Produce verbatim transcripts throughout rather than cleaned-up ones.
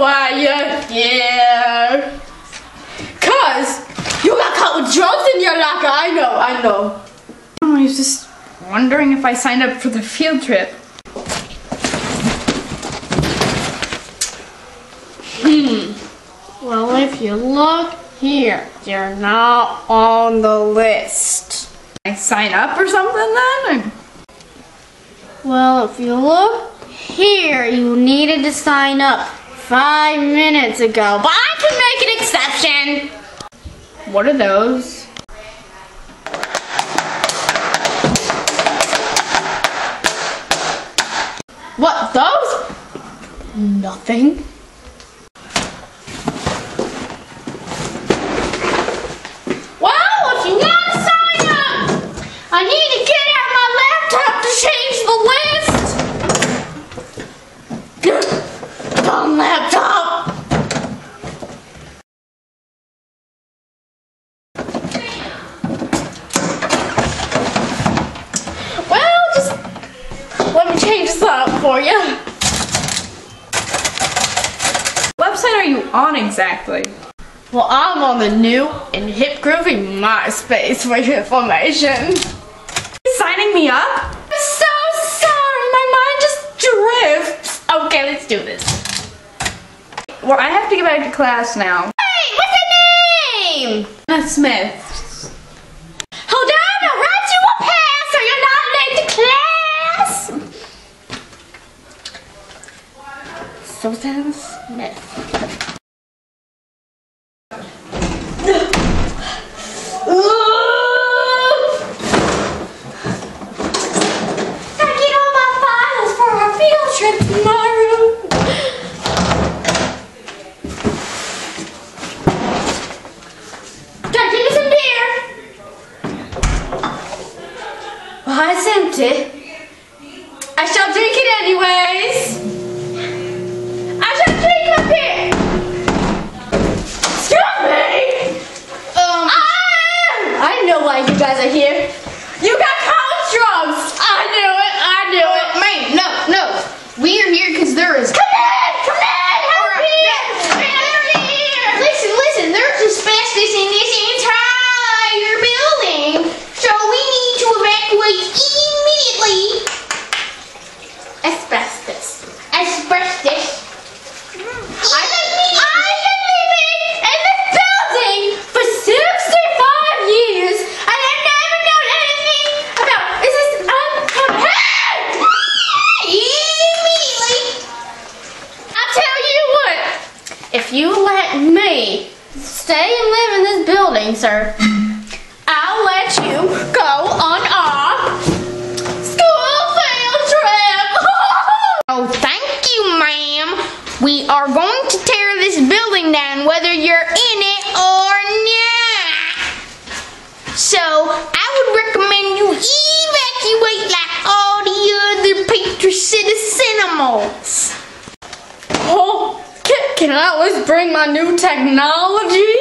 why you're here. Cause you got caught with drugs in your locker. I know, I know. Oh, I was just wondering if I signed up for the field trip. Well, if you look here, you're not on the list. I sign up or something then? Well, if you look here, you needed to sign up five minutes ago, but I can make an exception. What are those? What, those? Nothing. For you. What website are you on exactly? Well, I'm on the new and hip groovy MySpace for your information. Signing me up? I'm so sorry, my mind just drifts. Okay, let's do this. Well, I have to get back to class now. Hey, what's her name? Anna Smith. Susan Smith. Gotta get all my files for our field trip tomorrow. Gotta keep it some beer. Well, it's empty. I shall drink it anyways. You guys are here. You got college drugs. I knew it. I knew it. Mate, no, no. We are here because there is. Come in, come in. Help me. Help me. Listen, listen. There's asbestos in this entire building, so we need to evacuate immediately. Asbestos. Asbestos. I If you let me stay and live in this building, sir, I'll let you go on our school field trip. Oh, thank you, ma'am. We are going to tear this building down whether you're in it or not. So, I would recommend you evacuate like all the other Petro City cinemas. Oh. Can I always bring my new technology?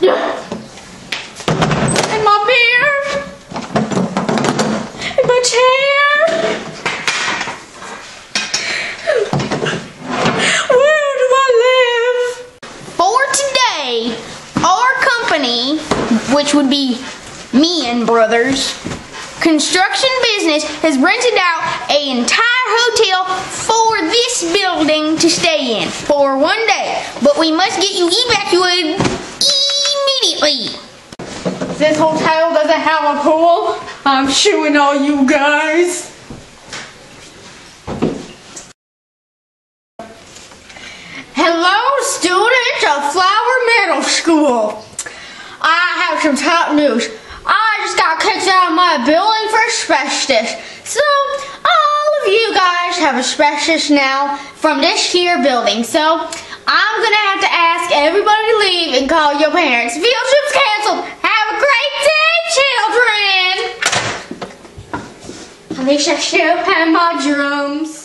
And my beer. And my chair. Where do I live? For today, our company, which would be me and Brothers Construction Business, has rented out an entire hotel for this building to stay in for one day, but we must get you evacuated immediately. This hotel doesn't have a pool. I'm shooing all you guys. Hello, students of Flower Middle School. I have some top news. I just got kicked out of my building for asbestos. So, you guys have asbestos now from this here building, so I'm gonna have to ask everybody to leave and call your parents. Field trip's canceled. Have a great day, children. I wish I should have had my drums.